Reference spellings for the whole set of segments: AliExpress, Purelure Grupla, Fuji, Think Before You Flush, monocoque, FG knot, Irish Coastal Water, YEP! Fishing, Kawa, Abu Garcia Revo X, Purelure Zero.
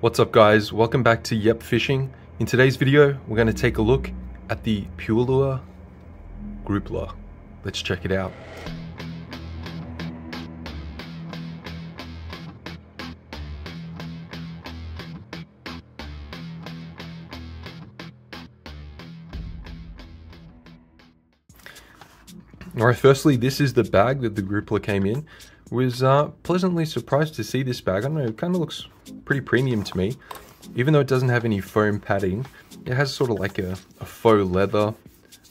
What's up guys, welcome back to Yep Fishing. In today's video we're going to take a look at the Purelure Grupla. Let's check it out. Alright, firstly this is the bag that the Grupla came in. Was pleasantly surprised to see this bag. I don't know, it kind of looks pretty premium to me. Even though it doesn't have any foam padding, it has sort of like a faux leather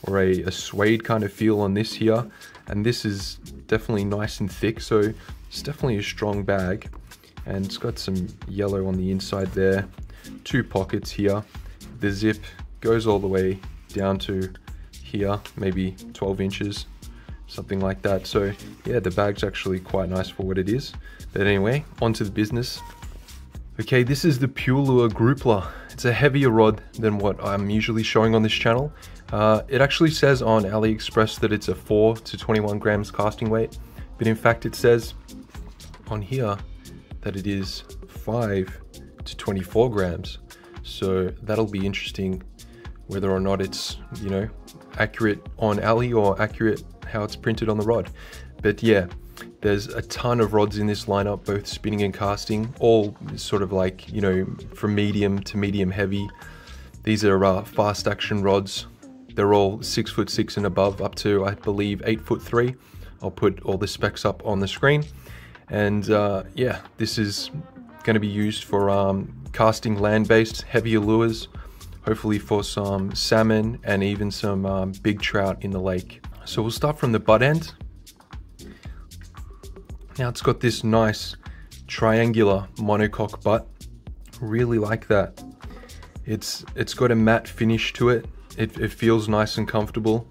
or a suede kind of feel on this here. And this is definitely nice and thick, so it's definitely a strong bag. And it's got some yellow on the inside there. Two pockets here. The zip goes all the way down to here, maybe 12 inches. Something like that. So yeah, the bag's actually quite nice for what it is. But anyway, on to the business. Okay, this is the Purelure Grupla. It's a heavier rod than what I'm usually showing on this channel. It actually says on AliExpress that it's a 4 to 21 grams casting weight, but in fact it says on here that it is 5 to 24 grams. So that'll be interesting whether or not it's, you know, accurate on Ali or accurate how it's printed on the rod. But yeah, there's a ton of rods in this lineup, both spinning and casting, all sort of like, you know, from medium to medium heavy. These are fast action rods. They're all 6'6" and above, up to I believe 8'3". I'll put all the specs up on the screen. And yeah, this is going to be used for casting land-based heavier lures, hopefully for some salmon and even some big trout in the lake. So we'll start from the butt end. Now it's got this nice triangular monocoque butt. Really like that. It's got a matte finish to it. It feels nice and comfortable.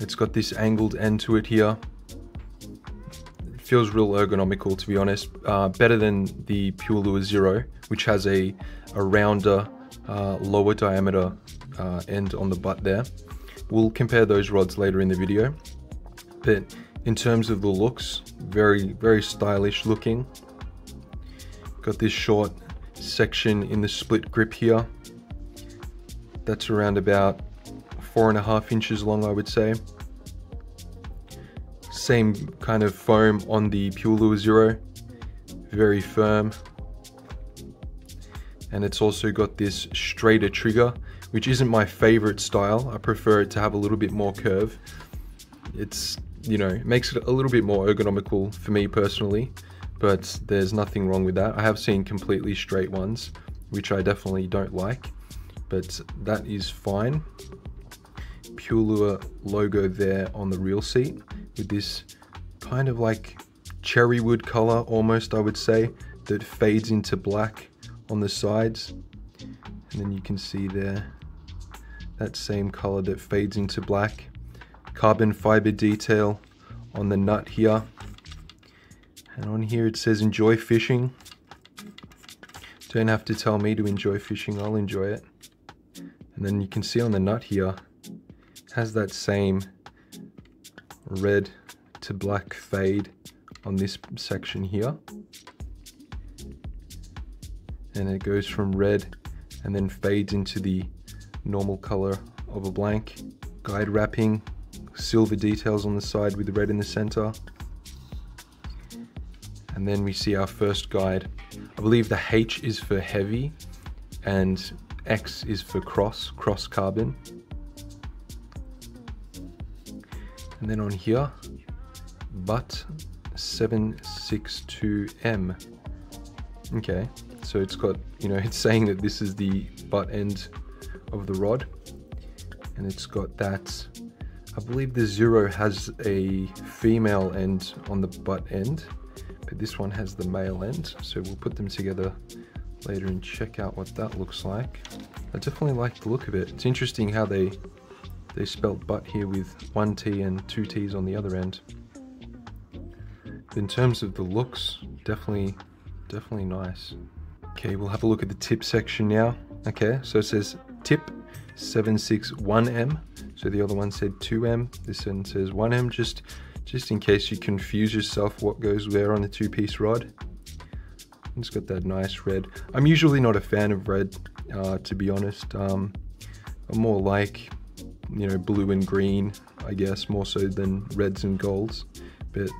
It's got this angled end to it here. It feels real ergonomical, to be honest. Better than the Purelure Zero, which has a rounder lower diameter end on the butt there. We'll compare those rods later in the video. But in terms of the looks, very, very stylish looking. Got this short section in the split grip here. That's around about 4.5 inches long, I would say. Same kind of foam on the Purelure Zero. Very firm. And it's also got this straighter trigger, which isn't my favorite style. I prefer it to have a little bit more curve. It's, you know, makes it a little bit more ergonomical for me personally, but there's nothing wrong with that. I have seen completely straight ones, which I definitely don't like, but that is fine. Purelure logo there on the reel seat with this kind of like cherry wood color almost, I would say, that fades into black on the sides. And then you can see there that same color that fades into black. Carbon fiber detail on the nut here. And on here it says enjoy fishing. Don't have to tell me to enjoy fishing, I'll enjoy it. And then you can see on the nut here, it has that same red to black fade on this section here. And it goes from red and then fades into the normal color of a blank. Guide wrapping, silver details on the side with the red in the center. And then we see our first guide. I believe the H is for heavy and X is for cross carbon. And then on here, butt 762M. Okay. So it's got, you know, it's saying that this is the butt end of the rod, and it's got that, I believe the Zero has a female end on the butt end, but this one has the male end. So we'll put them together later and check out what that looks like. I definitely like the look of it. It's interesting how they spelt butt here with one T and two T's on the other end. In terms of the looks, definitely nice. Okay, we'll have a look at the tip section now. Okay, so it says tip 761M. So the other one said 2M. This one says 1M, just in case you confuse yourself what goes where on a two-piece rod. It's got that nice red. I'm usually not a fan of red, to be honest. I'm more like, you know, blue and green, I guess, more so than reds and golds. But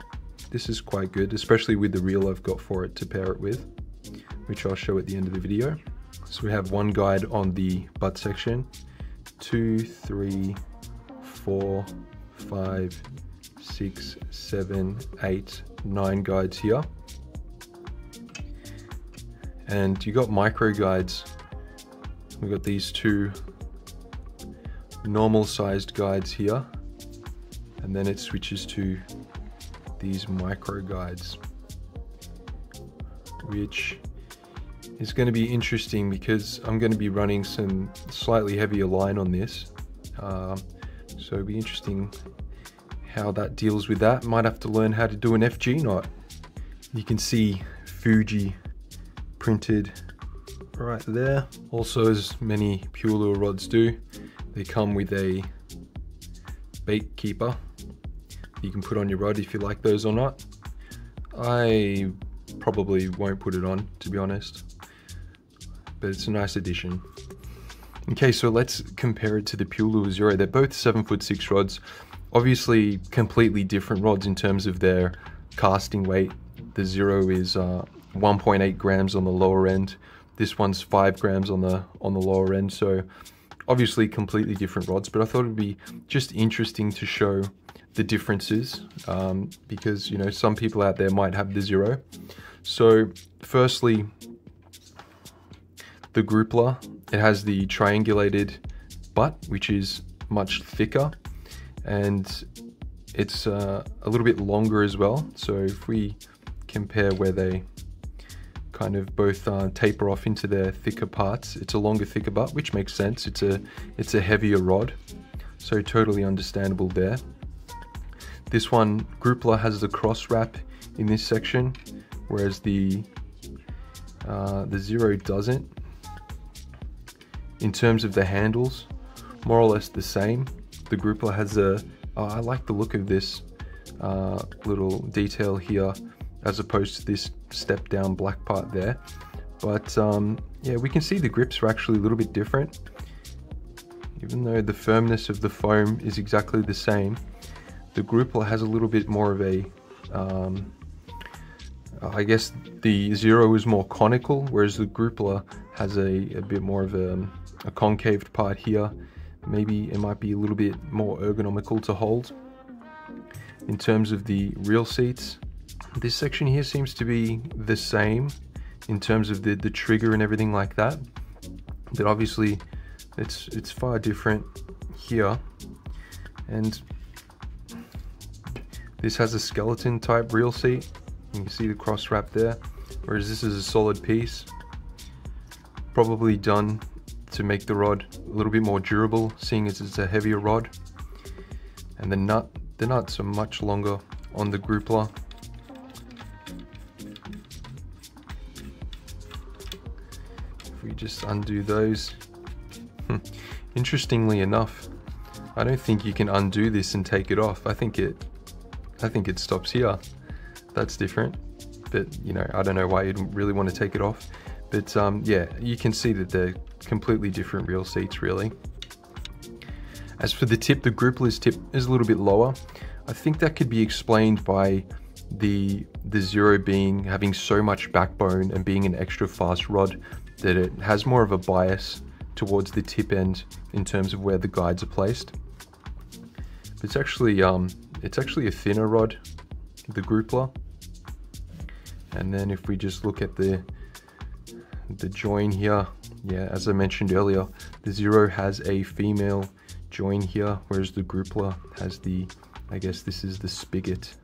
this is quite good, especially with the reel I've got for it to pair it with, which I'll show at the end of the video. So we have one guide on the butt section, 2, 3, 4, 5, 6, 7, 8, 9 guides here. And you got micro guides. We've got these two normal sized guides here, and then it switches to these micro guides, which is going to be interesting because I'm going to be running some slightly heavier line on this. So it'll be interesting how that deals with that. Might have to learn how to do an FG knot. You can see Fuji printed right there. Also, as many Purelure rods do, they come with a bait keeper. You can put on your rod if you like those or not. I probably won't put it on, to be honest, but it's a nice addition. Okay, so let's compare it to the Purelure Zero. They're both 7'6" rods, obviously completely different rods in terms of their casting weight. The Zero is 1.8 grams on the lower end. This one's 5 grams on the lower end. So obviously completely different rods, but I thought it'd be just interesting to show the differences, because, you know, some people out there might have the Zero. So firstly, the Grupla, it has the triangulated butt, which is much thicker, and it's a little bit longer as well. So if we compare where they kind of both taper off into their thicker parts, it's a longer, thicker butt, which makes sense. It's a heavier rod, so totally understandable there. This one, Grupla, has the cross wrap in this section, whereas the Zero doesn't. In terms of the handles, more or less the same. The Grupla has a, I like the look of this little detail here, as opposed to this step down black part there. But yeah, we can see the grips are actually a little bit different, even though the firmness of the foam is exactly the same. The Grupla has a little bit more of a, I guess the Zero is more conical, whereas the Grupla has a bit more of a concaved part here. Maybe it might be a little bit more ergonomical to hold. In terms of the reel seats, this section here seems to be the same in terms of the trigger and everything like that, but obviously it's far different here. And this has a skeleton type reel seat. You can see the cross wrap there, whereas this is a solid piece, probably done to make the rod a little bit more durable, seeing as it's a heavier rod. And the nuts are much longer on the Grupla. If we just undo those, interestingly enough, I don't think you can undo this and take it off. I think it stops here. That's different, but, you know, I don't know why you'd really want to take it off. But yeah, you can see that they're completely different reel seats, really. As for the tip, the Grupla's tip is a little bit lower. I think that could be explained by the Zero having so much backbone and being an extra fast rod that it has more of a bias towards the tip end in terms of where the guides are placed. It's actually a thinner rod, the Grupla. And then if we just look at the join here, yeah, as I mentioned earlier, the Zero has a female join here, whereas the Grupla has the, I guess this is the spigot,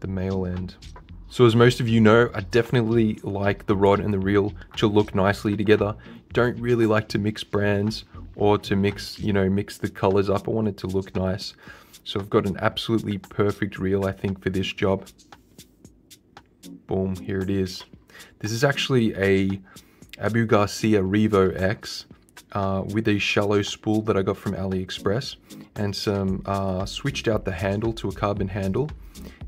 the male end. So as most of you know, I definitely like the rod and the reel to look nicely together. Don't really like to mix brands or to mix, you know, mix the colors up. I want it to look nice. So I've got an absolutely perfect reel, I think, for this job. Boom, here it is. This is actually a Abu Garcia Revo X with a shallow spool that I got from AliExpress, and some switched out the handle to a carbon handle.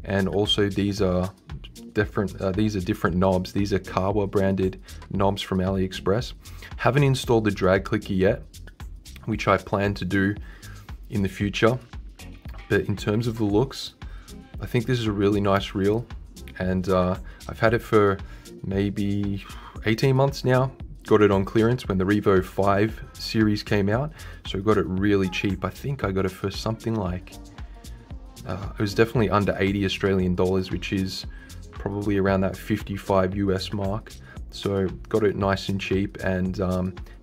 And also these are different, these are different knobs. These are Kawa branded knobs from AliExpress. Haven't installed the drag clicker yet, which I plan to do in the future. But in terms of the looks, I think this is a really nice reel, and I've had it for maybe 18 months now. Got it on clearance when the Revo 5 series came out, so got it really cheap. I think I got it for something like, it was definitely under 80 Australian dollars, which is probably around that 55 US mark. So got it nice and cheap, and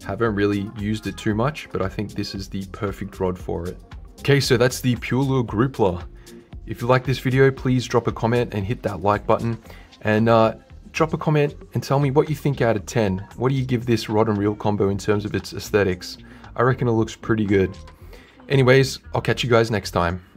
haven't really used it too much, but I think this is the perfect rod for it. Okay, so that's the Purelure Grupla. If you like this video, please drop a comment and hit that like button, and drop a comment and tell me what you think out of 10. What do you give this rod and reel combo in terms of its aesthetics? I reckon it looks pretty good. Anyways, I'll catch you guys next time.